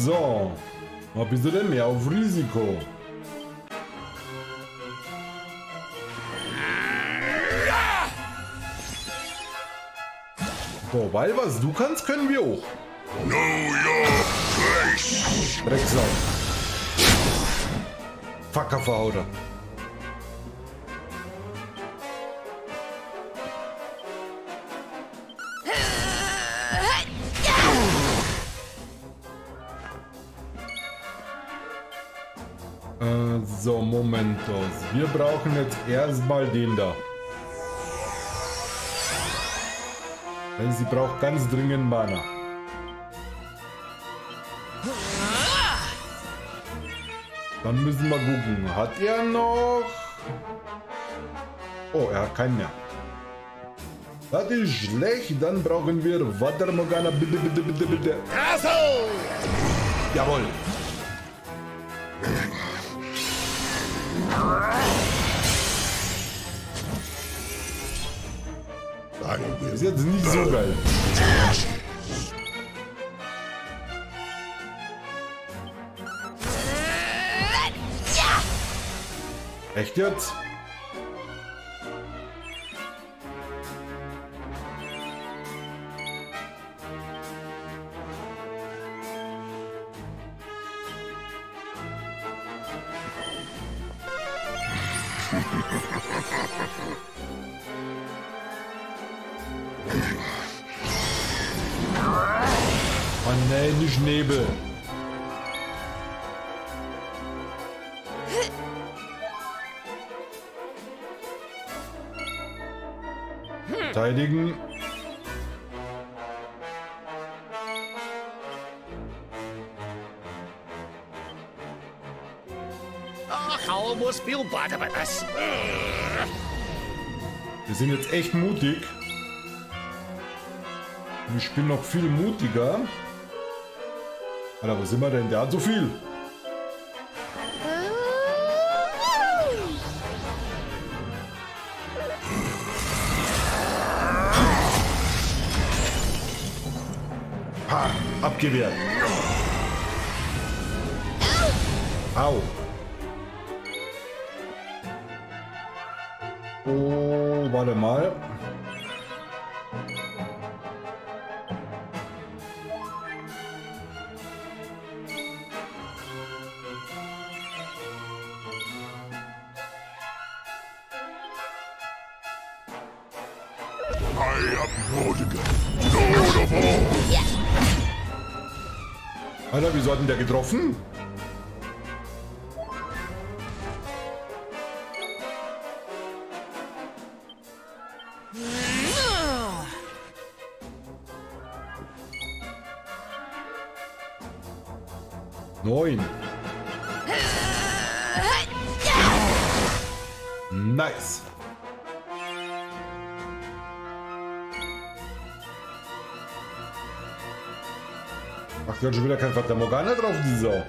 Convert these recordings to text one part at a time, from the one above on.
So. Was bist du denn mehr auf Risiko? So, weil was du kannst, können wir auch. Know your place. Drecksau. Fackerverhauter. So, Momentos. Wir brauchen jetzt erstmal den da. Weil sie braucht ganz dringend Mana. Dann müssen wir gucken. Hat er noch? Oh, er hat keinen mehr. Das ist schlecht. Dann brauchen wir Water Morgana. Bitte, bitte, bitte, bitte. Dazzle! Jawohl. Das ist jetzt nicht so geil. Echt jetzt? Nebel. Verteidigen. Wir sind jetzt echt mutig. Ich bin noch viel mutiger. Alter, wo sind wir denn? Der hat so viel. Ha! Abgewehrt. Au. Oh, warte mal. Alter, wieso hat denn der getroffen? Neun. Nice. Ach, da hat schon wieder kein Fatamorgana drauf, die Sau.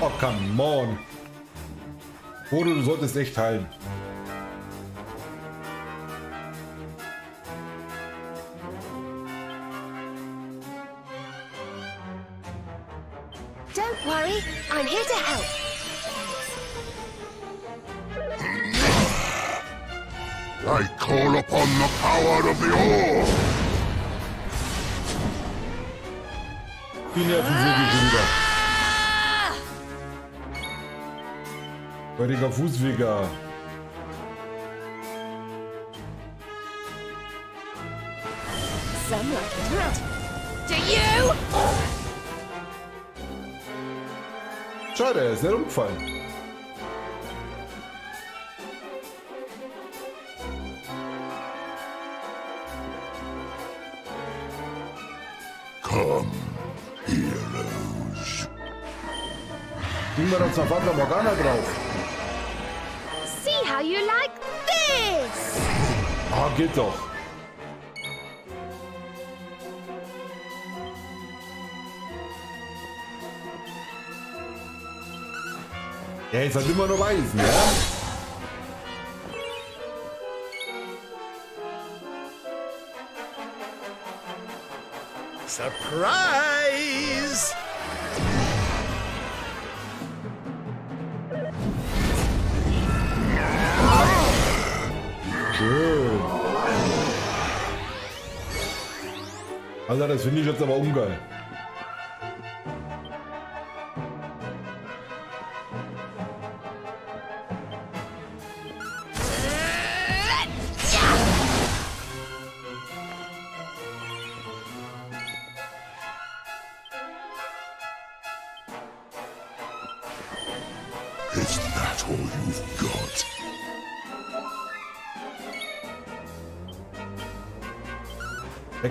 Oh, come on. Bodo, du solltest echt heilen. Don't worry, I'm here to help. I call upon the power of the orb. Die Nervensäge sind wieder. Heutiger Fußweger. Schade, er ist herumgefallen. Wir uns auf Walker Moraner drauf. See how you like this. Ah, geht doch. Ja, jetzt hat immer nur Weisen, ja? Surprise! Schön. Alter, das finde ich jetzt aber ungeil.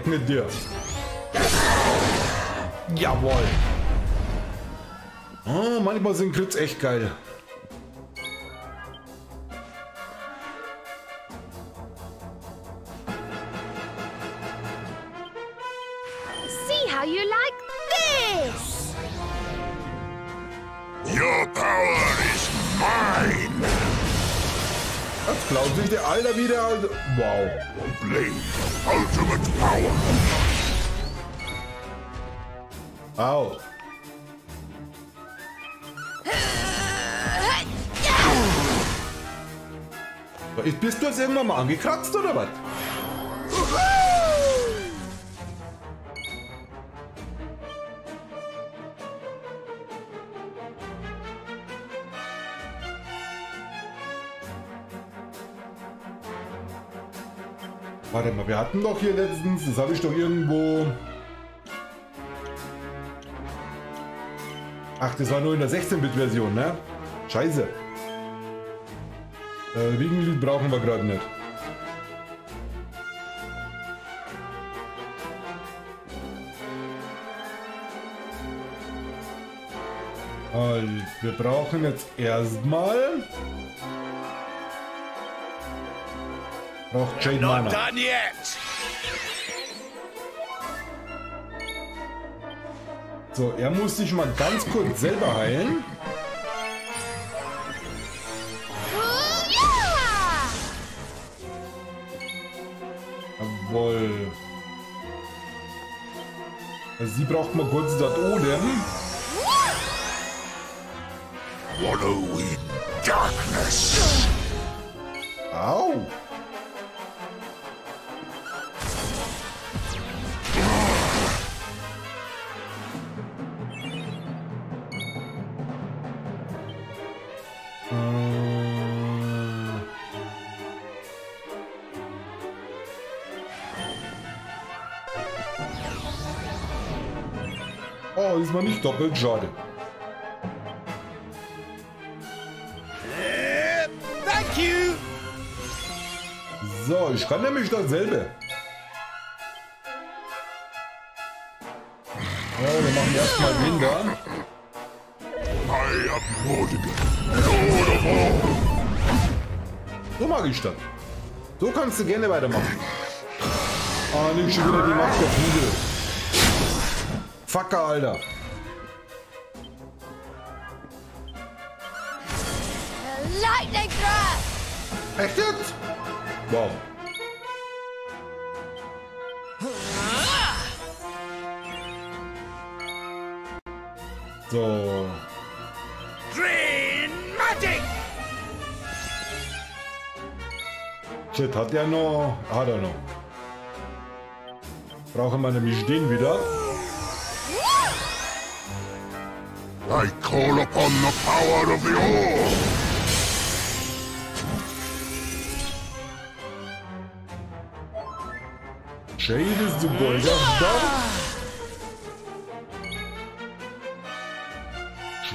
Mit dir. Jawohl. Oh, manchmal sind Crits echt geil. See how you like this. Your power is mine. Das klaut sich der Alter wieder. Also. Wow. Blade. Ultimate power. Au. Bist du jetzt irgendwann mal angekratzt oder was? Warte mal, wir hatten doch hier letztens, das habe ich doch irgendwo... Ach, das war nur in der 16-Bit-Version, ne? Scheiße. Wiegenlied brauchen wir gerade nicht. Also, wir brauchen jetzt erstmal... Noch Jade Mana. So, er muss sich mal ganz kurz selber heilen. Jawohl. Also sie braucht mal kurz das Odem. Wallow in darkness. Au. Diesmal nicht doppelt, schade. Thank you. So, ich kann nämlich dasselbe. Ja, wir machen erstmal Winder. So mag ich das. So kannst du gerne weitermachen. Ah, nimm schon wieder die Macht der Flügel. Fucker, Alter. Lightning Crash. Echt jetzt? Wow. So. Drain Magic. Shit, hat er noch? Hat er noch. Brauchen wir nämlich den wieder. I call upon the power of the all. Jade is the boy that's done.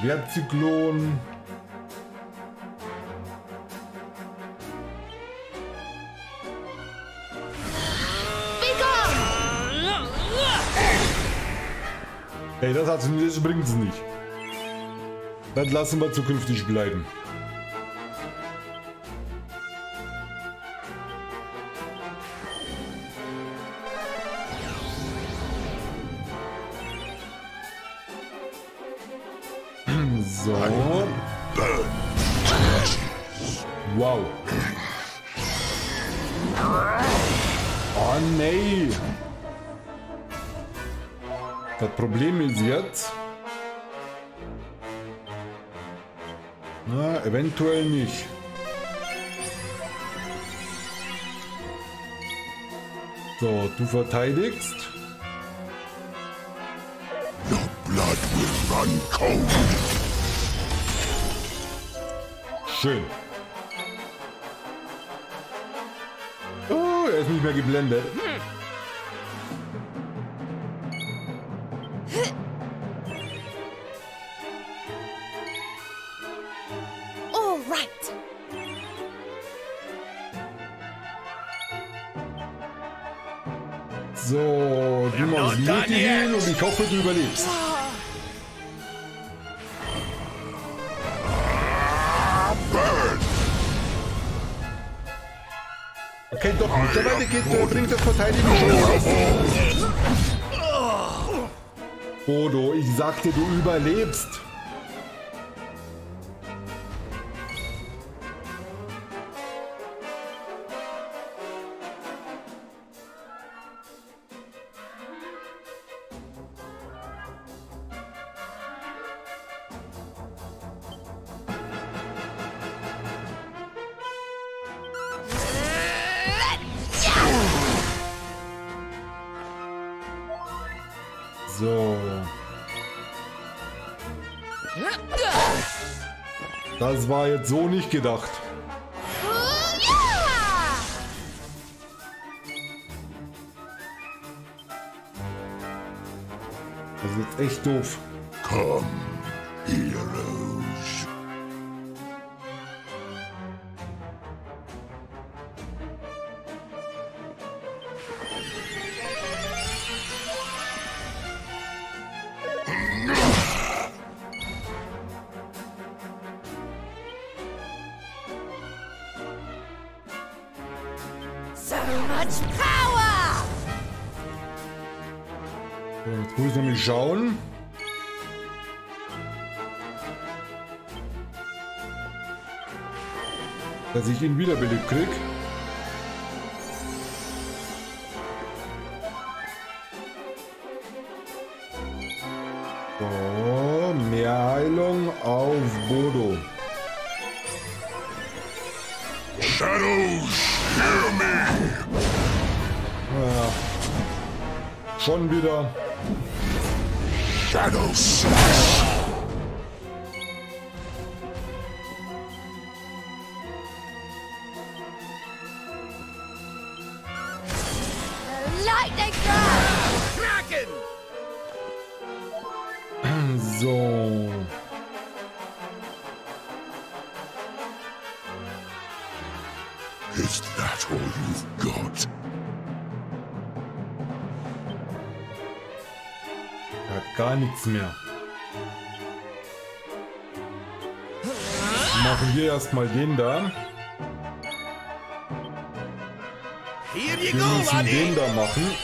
Schwertzyklon. Hey, das bringt es nicht. Dann lassen wir zukünftig bleiben. So. Wow. Oh nee. Das Problem ist jetzt... Na, eventuell nicht. So, du verteidigst. Your blood will run cold. Schön. Oh, er ist nicht mehr geblendet. So, du machst Multi heal und ich hoffe, du überlebst. Okay, doch, mittlerweile bringt das Verteidigung schon. Bodo, ich sagte, du überlebst. So. Das war jetzt so nicht gedacht. Das ist jetzt echt doof. Komm, Heroes. Jetzt muss ich nämlich schauen. Dass ich ihn wiederbelebt krieg. So, mehr Heilung auf Bodo. Shadows, hear me! Ja. Schon wieder. Shadows. Lightning Crash. So. Is that all you've got? Gar nichts mehr. Machen wir erstmal den da. Wir müssen den da machen.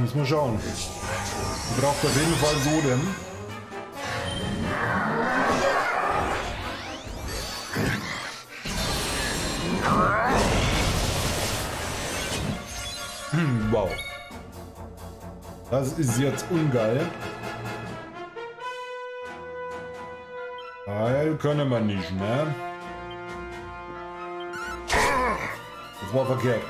Müssen wir schauen. Ich brauche auf jeden Fall Boden. Wow. Das ist jetzt ungeil. Heil können wir nicht, ne? Das war verkehrt.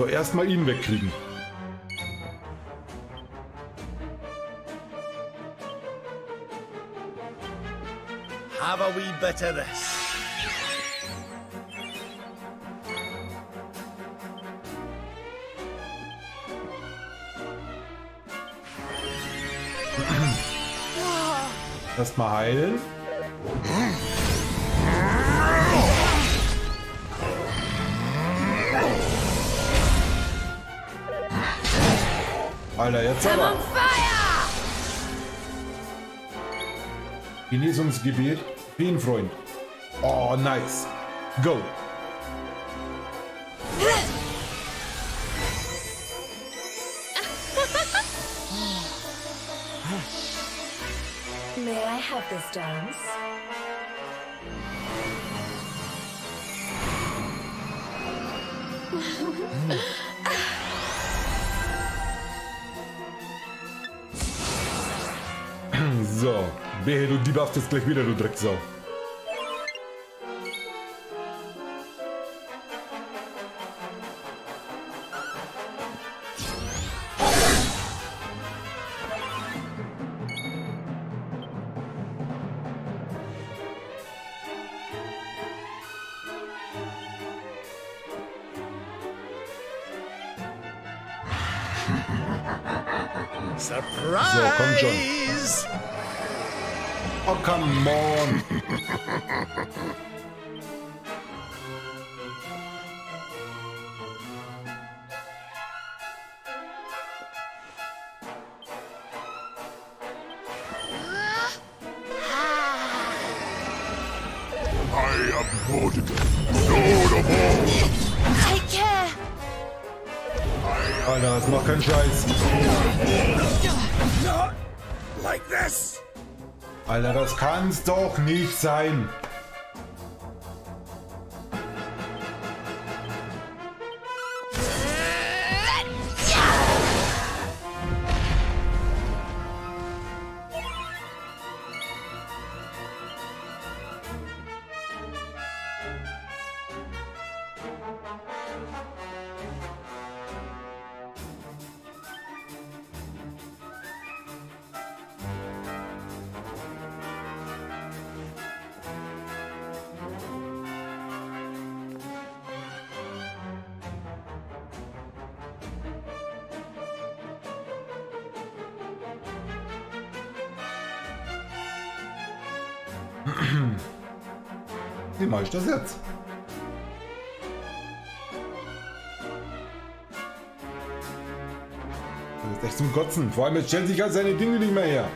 So, erstmal ihn wegkriegen. Have a wee bit of this. Erstmal heilen. Alter, jetzt aber. Genesungsgebet. Bienenfreund. Oh, nice. Go. May I have this dance? So, wehe, du debuffst gleich wieder, du Drecksau. Doch nicht sein. Wie mache ich das jetzt? Das ist echt zum Kotzen. Vor allem jetzt stellt sich halt seine Dinge nicht mehr her.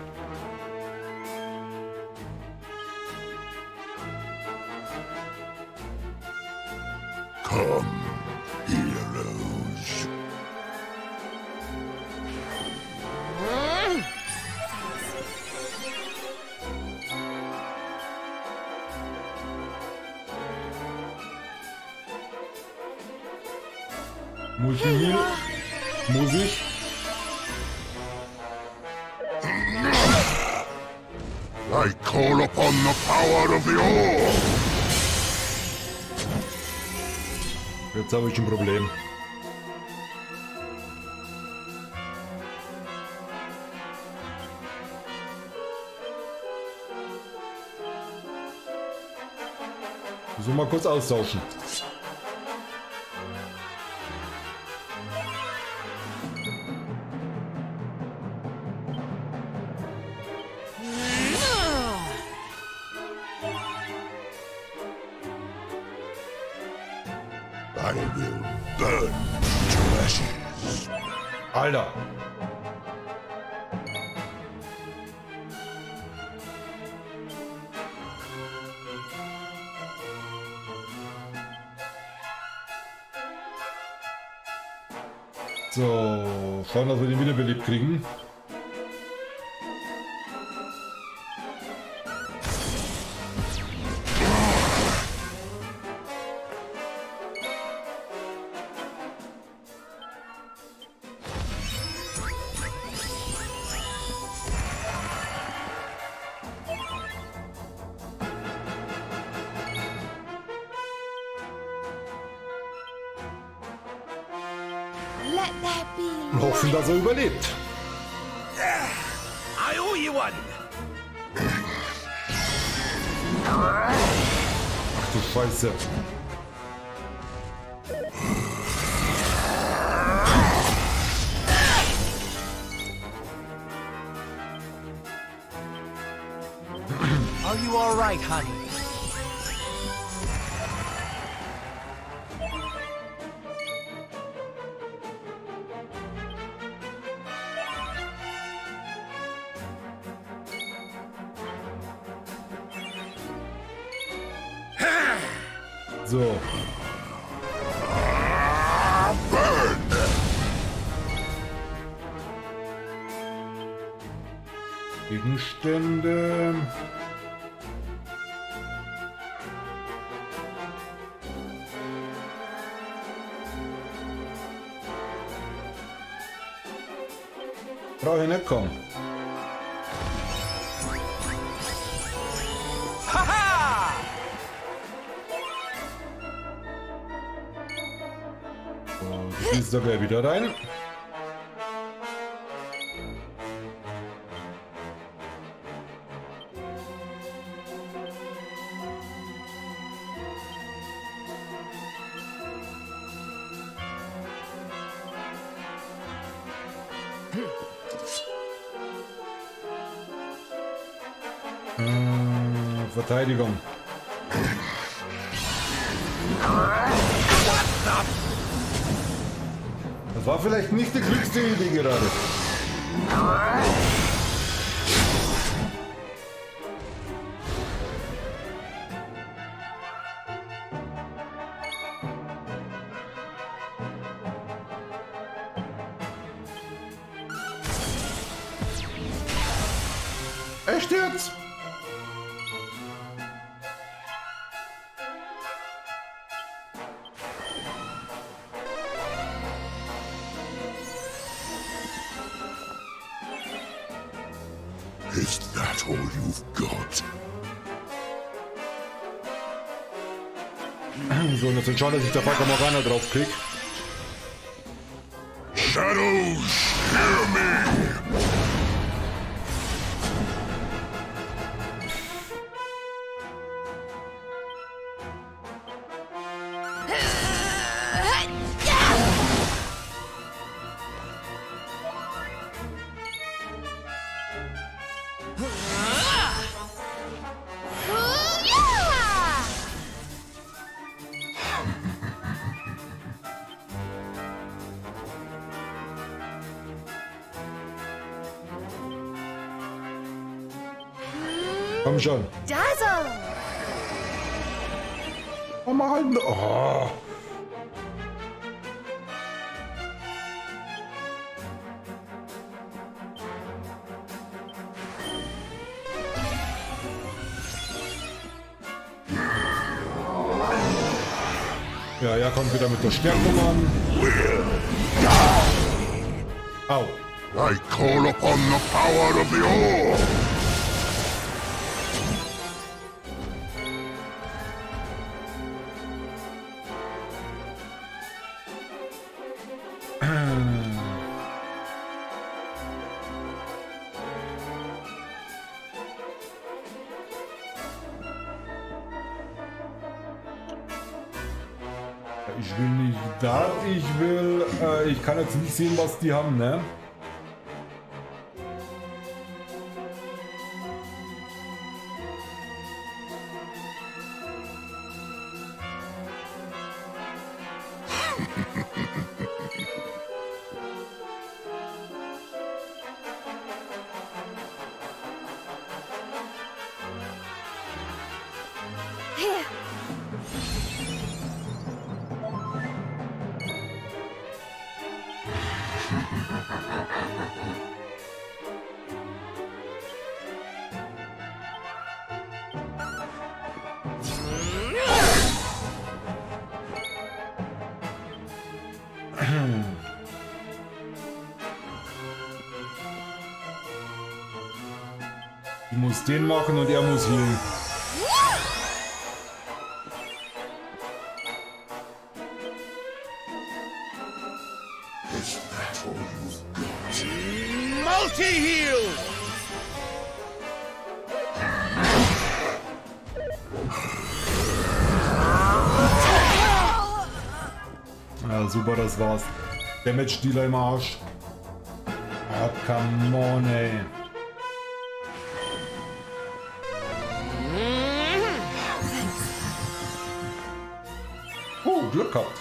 Multi heal muss ich. I call upon the power of the all. Jetzt habe ich ein Problem. So, mal kurz austauschen. So, schauen, dass wir den wiederbelebt kriegen. Hoffen, dass er überlebt. I owe you one. Ach du Scheiße. Are you all right, honey? So. Gegenstände. Brauche ich nicht kommen. Haha! So, du gehst da gleich wieder rein. Verteidigung. Das war vielleicht nicht die klügste Idee gerade. Echt jetzt? So, und jetzt schauen, dass ich da Walker Morgana drauf krieg. Shadows, hear me! Komm schon. Dazzle! Oh Mann! Oh. Ja, ja, kommt wieder mit der Stärkung an. Au. I call upon the power of the all. Ich will nicht da, ich kann jetzt nicht sehen, was die haben, ne? Ich muss den machen und er muss healen. Multi heal. Ja, super, das war's. Damage Dealer im Arsch. Ah, come on, ey. Oh, Glück gehabt.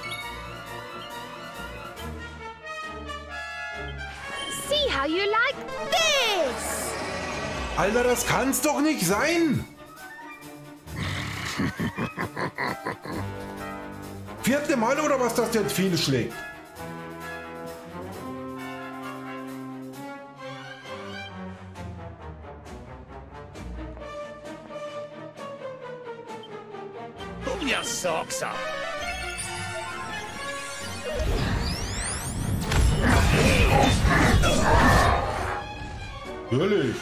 See how you like this. Alter, das kann's doch nicht sein. Vierte Mal oder was das jetzt viel schlägt? Pull your socks up. Natürlich.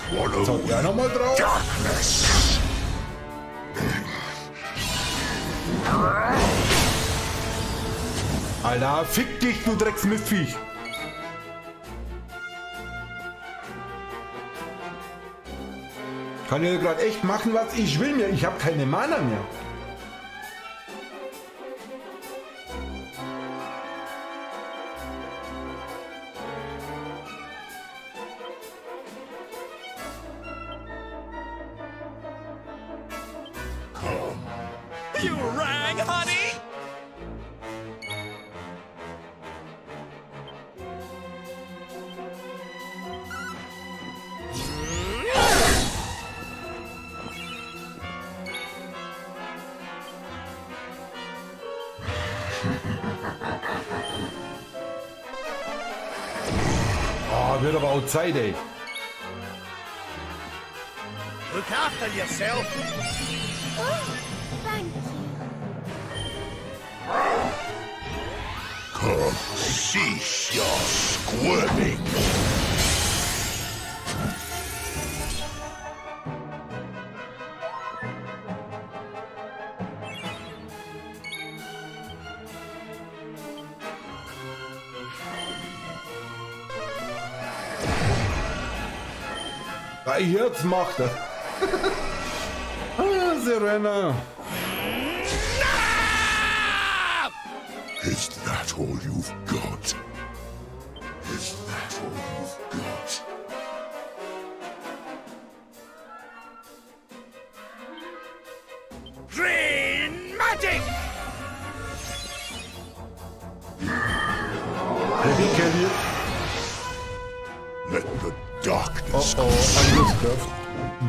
Sag ja nochmal drauf. Darkness. Alter, fick dich, du Drecksmistviech. Kann ja gerade echt machen, was ich will. Ich habe keine Mana mehr. Wird aber auch Zeit, ey. Look after yourself. Oh, thank you. Come cease your squirming. Jetzt macht er. Ah, Serena. Is that all you've got? Is that all you've got? Drain Magic! Heavy carrier. Let the darkness. Oh, oh.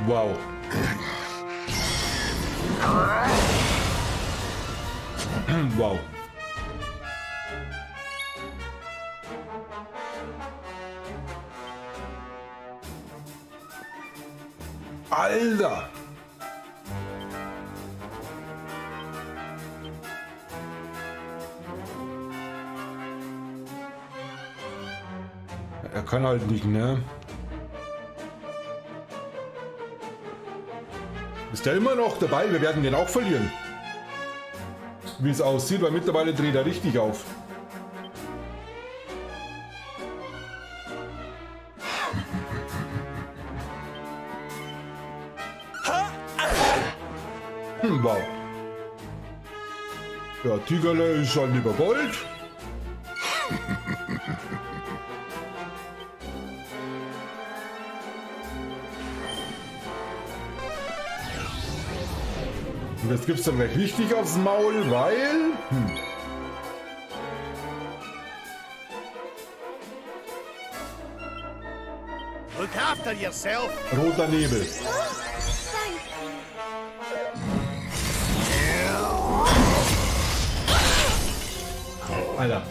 Wow. Wow. Alter. Er kann halt nicht, ne? Ist der immer noch dabei? Wir werden den auch verlieren. Wie es aussieht, weil mittlerweile dreht er richtig auf. Hm, wow. Ja, Tigerle ist schon lieber Gold. Jetzt gibt es dann gleich richtig aufs Maul, weil... Hm. Look after yourself. Roter Nebel. Alter.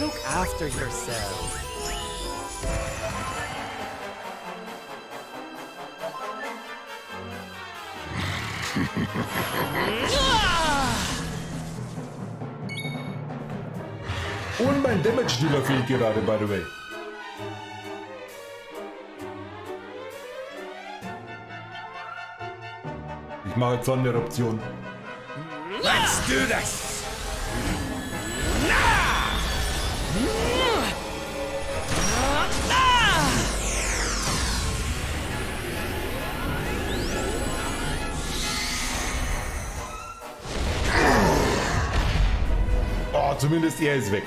Look after yourself. Und mein Damage Dealer fehlt gerade, by the way. Ich mache jetzt Sonderoption. Let's do this! Oh, zumindest er ist weg.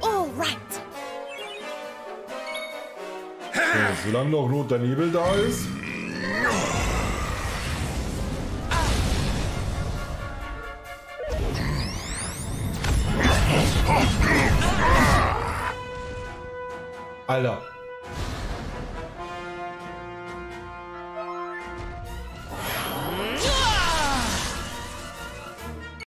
All right. So, solange noch roter Nebel da ist. Oh, Alter.